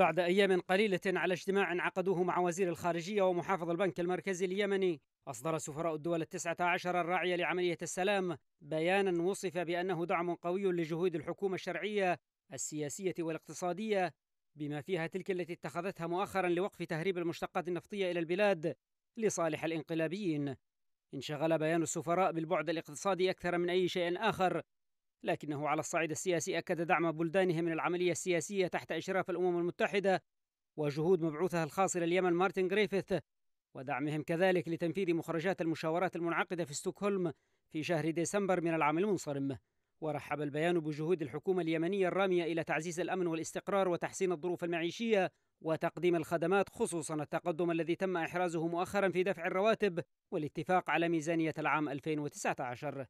بعد أيام قليلة على اجتماع عقدوه مع وزير الخارجية ومحافظ البنك المركزي اليمني، أصدر سفراء الدول 19 الراعية لعملية السلام بيانا وصف بأنه دعم قوي لجهود الحكومة الشرعية السياسية والاقتصادية، بما فيها تلك التي اتخذتها مؤخرا لوقف تهريب المشتقات النفطية إلى البلاد لصالح الانقلابيين. انشغل بيان السفراء بالبعد الاقتصادي أكثر من أي شيء آخر، لكنه على الصعيد السياسي أكد دعم بلدانه من العملية السياسية تحت إشراف الأمم المتحدة وجهود مبعوثها الخاص لليمن مارتن غريفيث، ودعمهم كذلك لتنفيذ مخرجات المشاورات المنعقدة في ستوكهولم في شهر ديسمبر من العام المنصرم. ورحب البيان بجهود الحكومة اليمنية الرامية إلى تعزيز الأمن والاستقرار وتحسين الظروف المعيشية وتقديم الخدمات، خصوصا التقدم الذي تم إحرازه مؤخرا في دفع الرواتب والاتفاق على ميزانية العام 2019.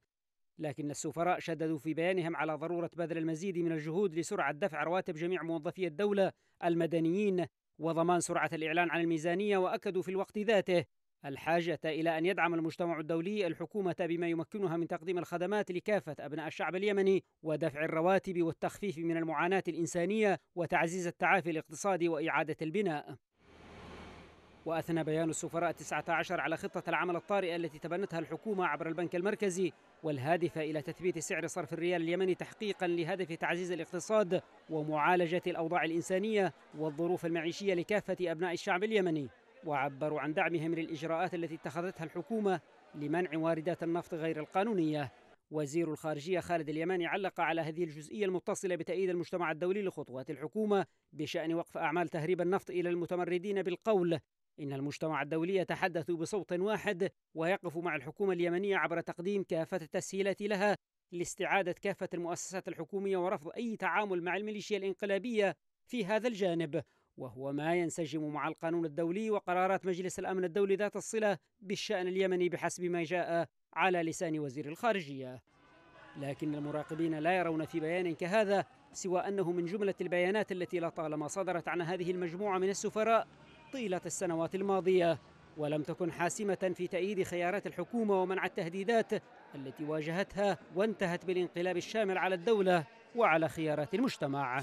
لكن السفراء شددوا في بيانهم على ضرورة بذل المزيد من الجهود لسرعة دفع رواتب جميع موظفي الدولة المدنيين وضمان سرعة الإعلان عن الميزانية، وأكدوا في الوقت ذاته الحاجة إلى أن يدعم المجتمع الدولي الحكومة بما يمكنها من تقديم الخدمات لكافة أبناء الشعب اليمني ودفع الرواتب والتخفيف من المعاناة الإنسانية وتعزيز التعافي الاقتصادي وإعادة البناء. وأثنى بيان السفراء 19 على خطة العمل الطارئة التي تبنتها الحكومة عبر البنك المركزي والهادفة إلى تثبيت سعر صرف الريال اليمني تحقيقا لهدف تعزيز الاقتصاد ومعالجة الأوضاع الإنسانية والظروف المعيشية لكافة أبناء الشعب اليمني. وعبروا عن دعمهم للإجراءات التي اتخذتها الحكومة لمنع واردات النفط غير القانونية. وزير الخارجية خالد اليماني علق على هذه الجزئية المتصلة بتأييد المجتمع الدولي لخطوات الحكومة بشأن وقف أعمال تهريب النفط إلى المتمردين بالقول إن المجتمع الدولي يتحدث بصوت واحد ويقف مع الحكومة اليمنية عبر تقديم كافة التسهيلات لها لاستعادة كافة المؤسسات الحكومية ورفض أي تعامل مع الميليشيا الإنقلابية في هذا الجانب، وهو ما ينسجم مع القانون الدولي وقرارات مجلس الأمن الدولي ذات الصلة بالشأن اليمني بحسب ما جاء على لسان وزير الخارجية. لكن المراقبين لا يرون في بيان كهذا سوى أنه من جملة البيانات التي لطالما صدرت عن هذه المجموعة من السفراء طيلة السنوات الماضية ولم تكن حاسمة في تأييد خيارات الحكومة ومنع التهديدات التي واجهتها وانتهت بالانقلاب الشامل على الدولة وعلى خيارات المجتمع.